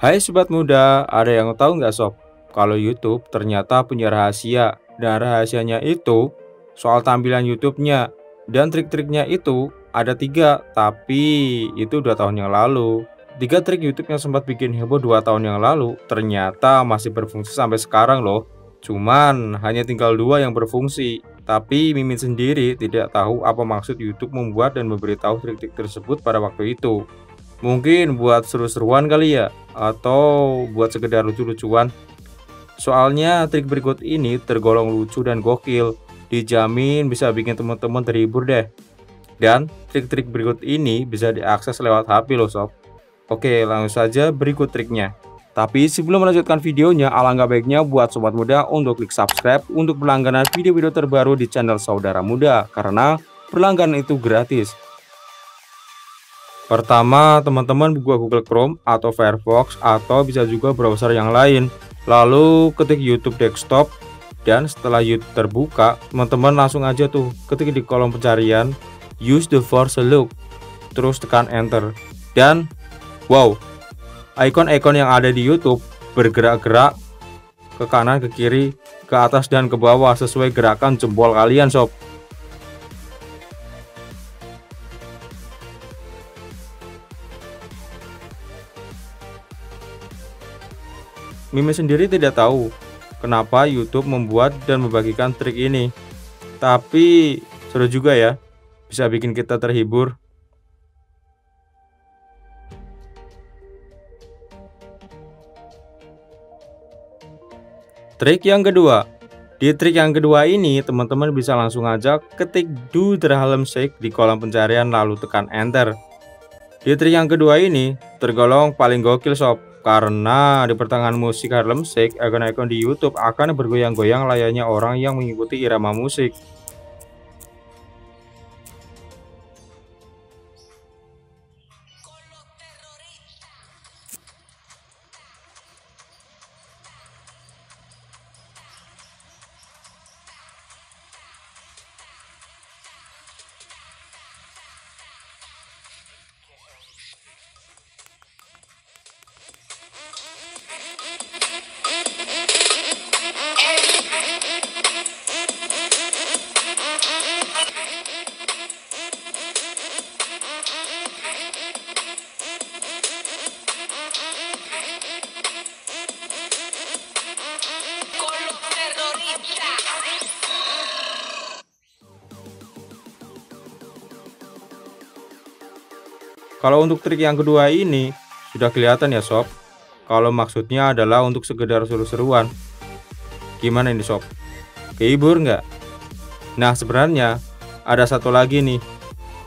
Hai sobat muda, ada yang tahu nggak sob? Kalau YouTube ternyata punya rahasia, dan rahasianya itu soal tampilan YouTube-nya. Dan trik-triknya itu ada 3, tapi itu 2 tahun yang lalu. 3 trik YouTube yang sempat bikin heboh 2 tahun yang lalu ternyata masih berfungsi sampai sekarang loh. Cuman hanya tinggal 2 yang berfungsi. Tapi Mimin sendiri tidak tahu apa maksud YouTube membuat dan memberitahu trik-trik tersebut pada waktu itu. Mungkin buat seru-seruan kali ya, atau buat sekedar lucu-lucuan. Soalnya trik berikut ini tergolong lucu dan gokil, dijamin bisa bikin teman-teman terhibur deh. Dan trik-trik berikut ini bisa diakses lewat HP loh sob. Oke, langsung saja berikut triknya. Tapi sebelum melanjutkan videonya, alangkah baiknya buat sobat muda untuk klik subscribe untuk berlangganan video-video terbaru di channel Saudara Muda, karena berlangganan itu gratis. Pertama, teman-teman buka Google Chrome atau Firefox, atau bisa juga browser yang lain. Lalu ketik YouTube desktop, dan setelah YouTube terbuka, teman-teman langsung aja tuh ketik di kolom pencarian use the force Luke, terus tekan enter. Dan wow, ikon-ikon yang ada di YouTube bergerak-gerak ke kanan, ke kiri, ke atas dan ke bawah sesuai gerakan jempol kalian sob. Mimin sendiri tidak tahu kenapa YouTube membuat dan membagikan trik ini, tapi seru juga ya, bisa bikin kita terhibur. Trik yang kedua. Di trik yang kedua ini teman-teman bisa langsung aja ketik do the Harlem shake di kolom pencarian lalu tekan enter. Di trik yang kedua ini tergolong paling gokil sob, karena di pertengahan musik Harlem shake, icon-icon di YouTube akan bergoyang-goyang layaknya orang yang mengikuti irama musik. Kalau untuk trik yang kedua ini sudah kelihatan ya sob, kalau maksudnya adalah untuk sekedar seru-seruan. Gimana ini sob, kehibur nggak? Nah sebenarnya ada satu lagi nih,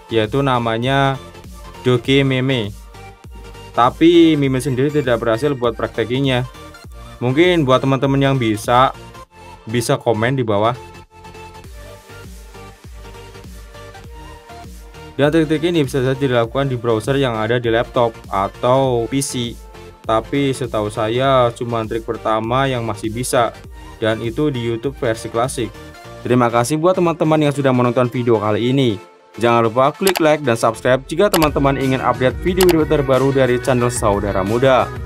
yaitu namanya Doge Meme. Tapi Mimin sendiri tidak berhasil buat praktekinya. Mungkin buat teman-teman yang bisa komen di bawah. Dan trik-trik ini bisa saja dilakukan di browser yang ada di laptop atau PC. Tapi setahu saya cuma trik pertama yang masih bisa, dan itu di YouTube versi klasik. Terima kasih buat teman-teman yang sudah menonton video kali ini. Jangan lupa klik like dan subscribe jika teman-teman ingin update video-video terbaru dari channel Saudara Muda.